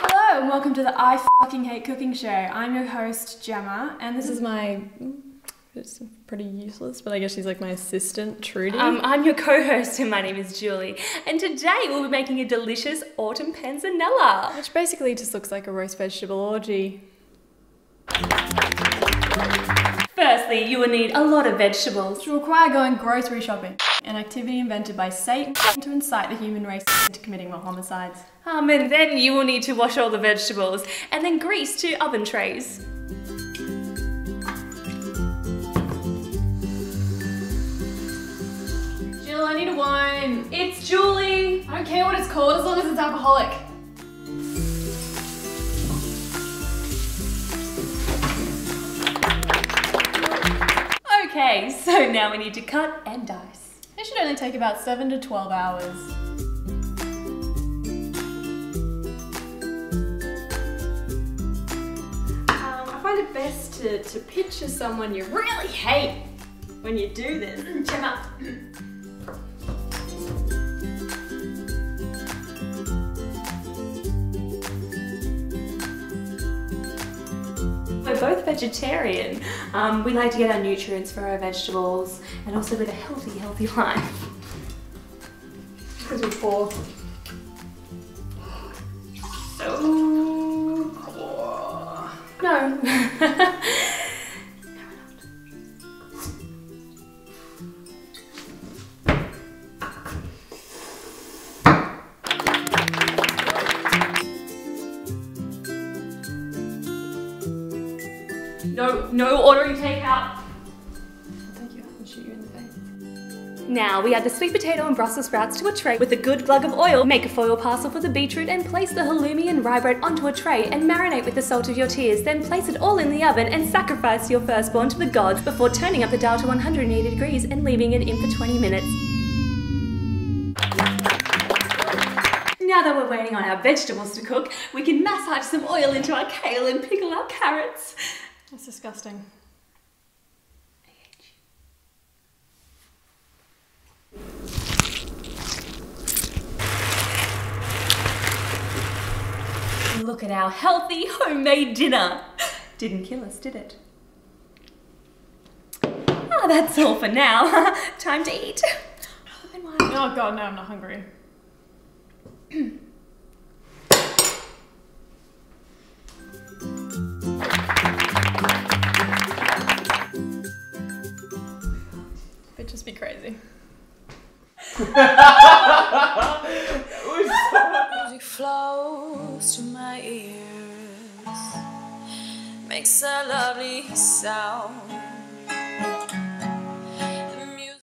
Hello and welcome to the I Fucking Hate Cooking Show. I'm your host Jemma, and this is my... It's pretty useless, but I guess she's like my assistant, Trudy. I'm your co-host, and my name is Julie. And today we'll be making a delicious autumn panzanella, which basically just looks like a roast vegetable orgy. Firstly, you will need a lot of vegetables, which will require going grocery shopping, an activity invented by Satan to incite the human race into committing more homicides. And then you will need to wash all the vegetables, and then grease two oven trays. I need a wine. It's Julie. I don't care what it's called as long as it's alcoholic. Okay, so now we need to cut and dice. It should only take about 7 to 12 hours. I find it best to picture someone you really hate when you do this. Jemma. We're both vegetarian. We like to get our nutrients for our vegetables and also live a healthy life. Because we're poor. So poor. No. No ordering takeout. I'll take you out and shoot you in the face. Now we add the sweet potato and Brussels sprouts to a tray with a good glug of oil. Make a foil parcel for the beetroot and place the halloumi and rye bread onto a tray and marinate with the salt of your tears. Then place it all in the oven and sacrifice your firstborn to the gods before turning up the dial to 180 degrees and leaving it in for 20 minutes. Now that we're waiting on our vegetables to cook, we can massage some oil into our kale and pickle our carrots. That's disgusting. I hate you. Look at our healthy homemade dinner. Didn't kill us, did it? Ah, that's all for now. Time to eat. Oh God, no, I'm not hungry. Be crazy. Music flows to my ears, makes a lovely sound.